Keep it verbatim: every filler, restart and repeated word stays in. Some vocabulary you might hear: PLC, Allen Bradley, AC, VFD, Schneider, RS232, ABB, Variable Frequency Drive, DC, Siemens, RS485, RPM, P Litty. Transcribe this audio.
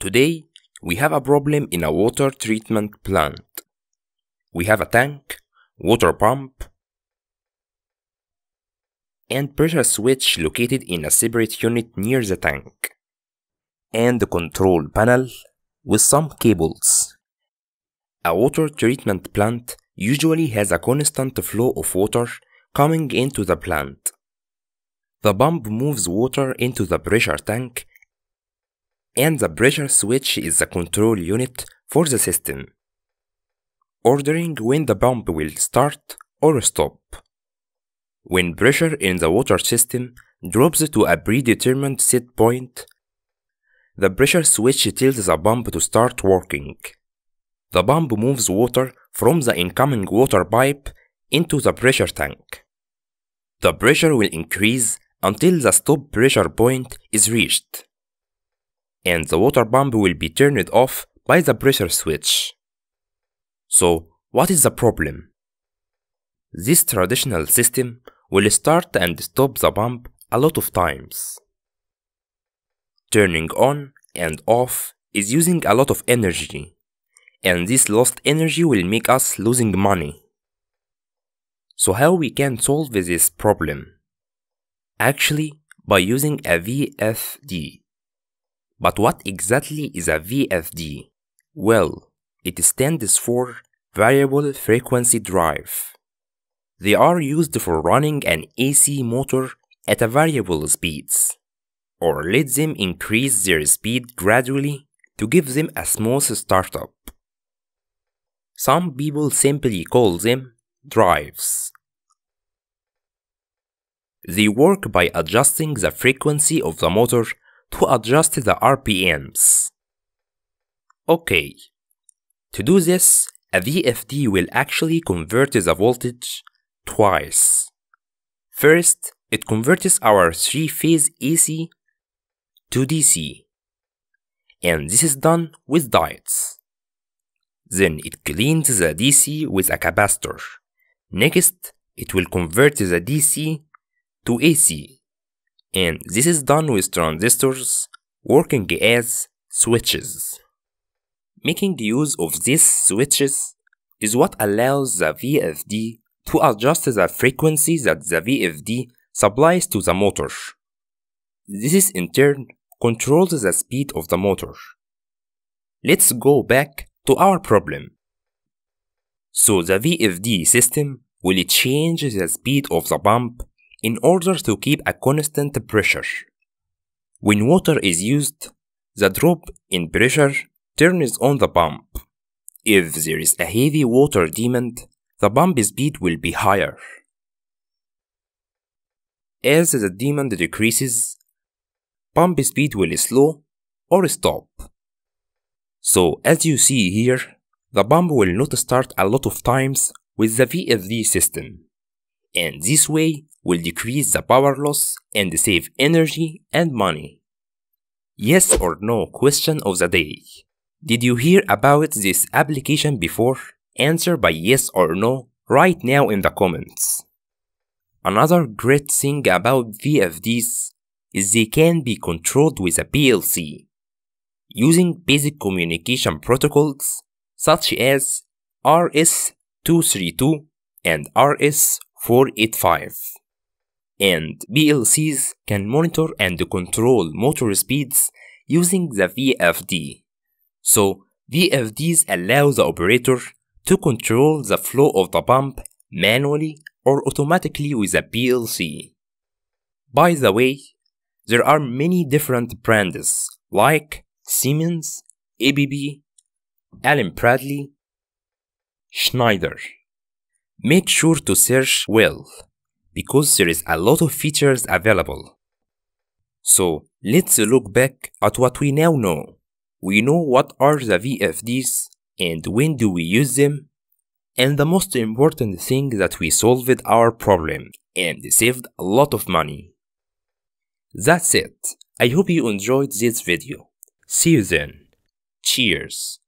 Today, we have a problem in a water treatment plant. We have a tank, water pump, and pressure switch located in a separate unit near the tank, and the control panel with some cables. A water treatment plant usually has a constant flow of water coming into the plant. The pump moves water into the pressure tank, and the pressure switch is the control unit for the system, ordering when the pump will start or stop. When pressure in the water system drops to a predetermined set point, the pressure switch tells the pump to start working. The pump moves water from the incoming water pipe into the pressure tank. The pressure will increase until the stop pressure point is reached, and the water pump will be turned off by the pressure switch. So, what is the problem? This traditional system will start and stop the pump a lot of times. Turning on and off is using a lot of energy, and this lost energy will make us losing money. So how we can solve this problem? Actually, by using a V F D. But what exactly is a V F D? Well, it stands for Variable Frequency Drive. They are used for running an A C motor at a variable speeds, or let them increase their speed gradually to give them a smooth startup. Some people simply call them drives. They work by adjusting the frequency of the motor to adjust the R P Ms. Okay, to do this, a V F D will actually convert the voltage twice. First, it converts our three-phase A C to D C, and this is done with diodes. Then it cleans the D C with a capacitor. Next, it will convert the D C to A C, and this is done with transistors working as switches. Making use of these switches is what allows the V F D to adjust the frequency that the V F D supplies to the motor. This is in turn controls the speed of the motor. Let's go back to our problem. So the V F D system will change the speed of the pump in order to keep a constant pressure. When water is used, the drop in pressure turns on the pump. If there is a heavy water demand, the pump speed will be higher. As the demand decreases, pump speed will slow or stop. So as you see here, the pump will not start a lot of times with the V F D system, and this way will decrease the power loss and save energy and money. Yes or no question of the day. Did you hear about this application before? Answer by yes or no right now in the comments. Another great thing about V F Ds is they can be controlled with a P L C, using basic communication protocols such as R S two thirty-two and R S four eighty-five. And P L Cs can monitor and control motor speeds using the V F D. So V F Ds allow the operator to control the flow of the pump manually or automatically with a P L C. By the way, there are many different brands like Siemens, A B B, Allen Bradley, Schneider. Make sure to search well, because there is a lot of features available. So let's look back at what we now know. We know what are the V F Ds and when do we use them, and the most important thing that we solved our problem and saved a lot of money. That's it. I hope you enjoyed this video. See you then. Cheers.